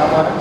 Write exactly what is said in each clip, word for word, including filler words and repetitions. Wow.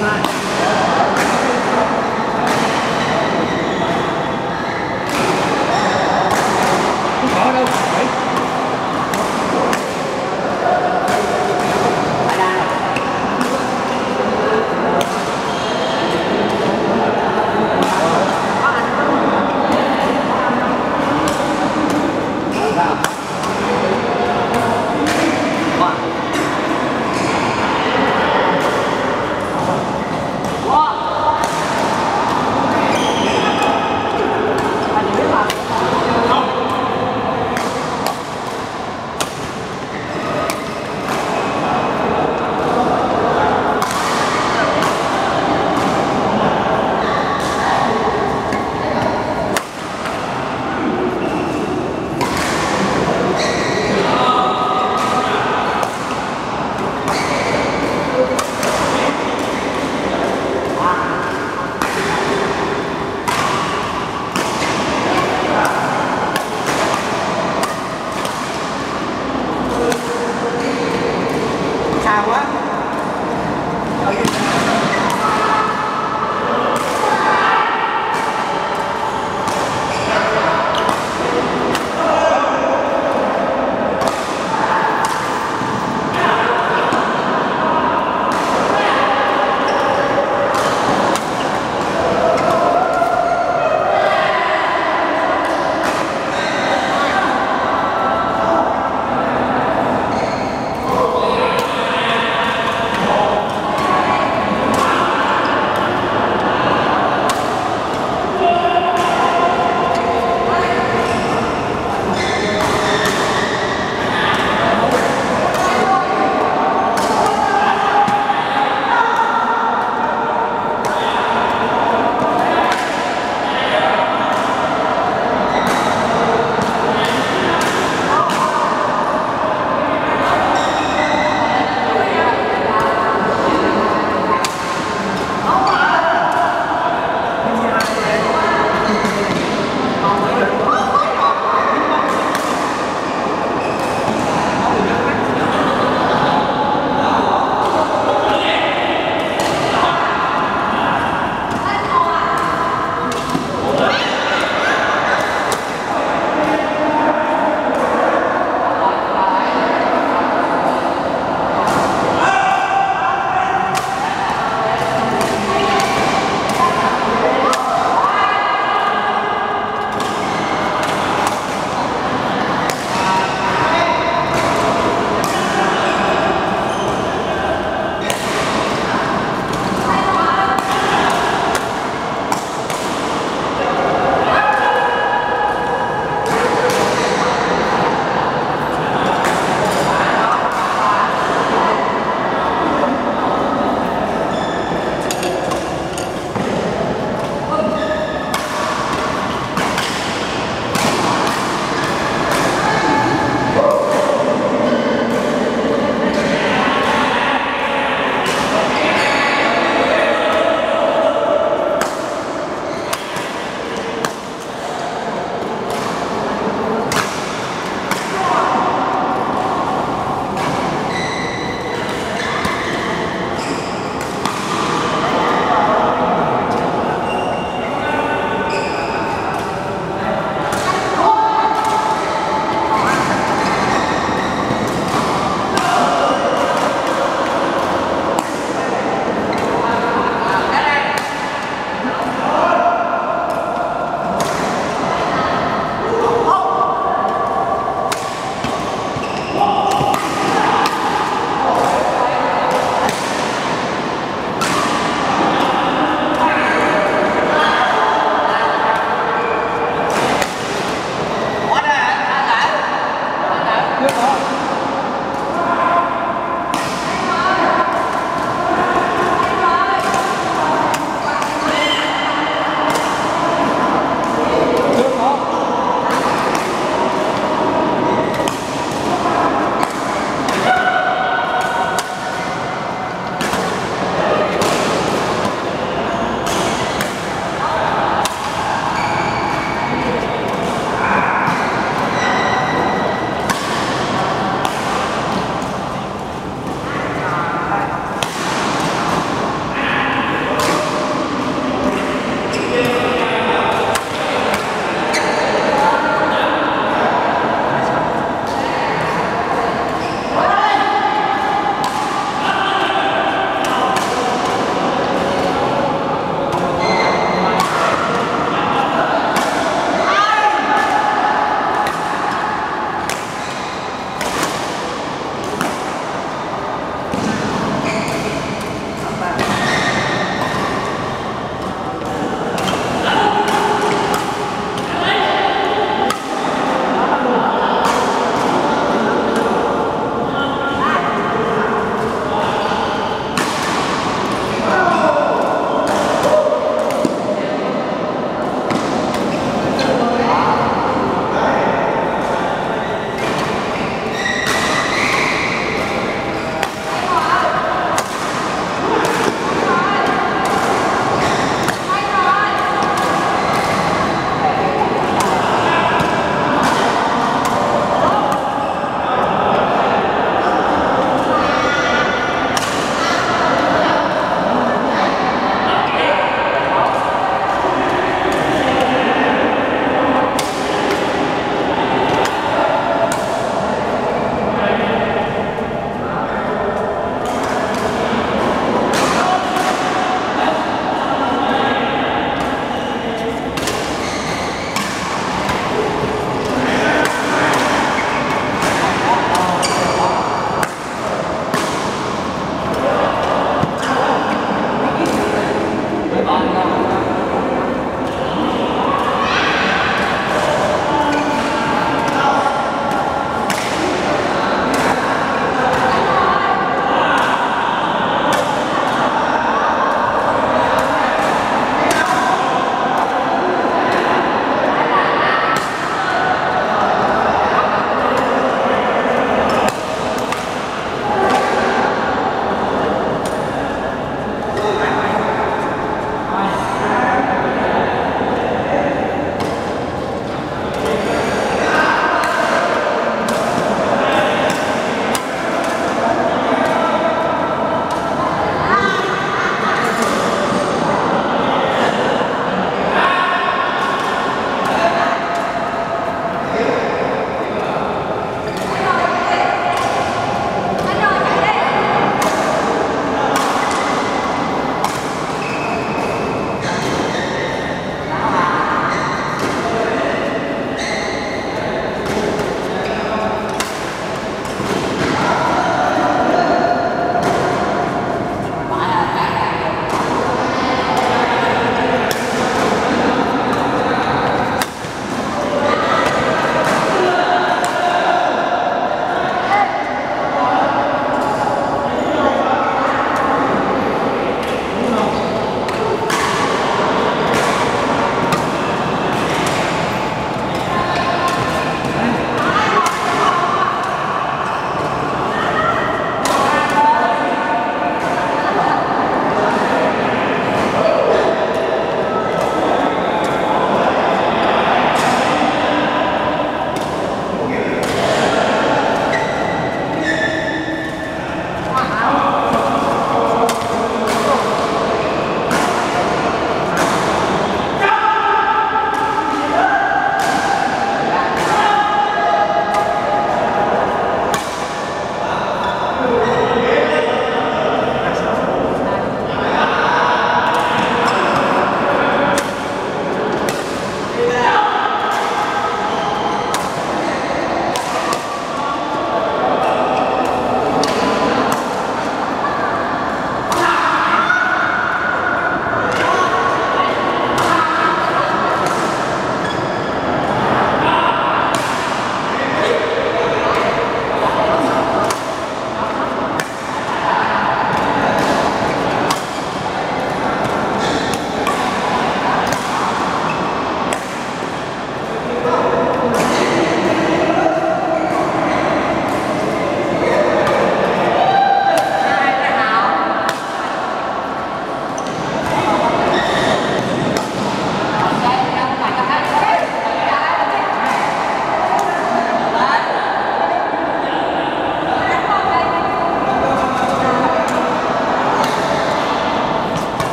What? Okay.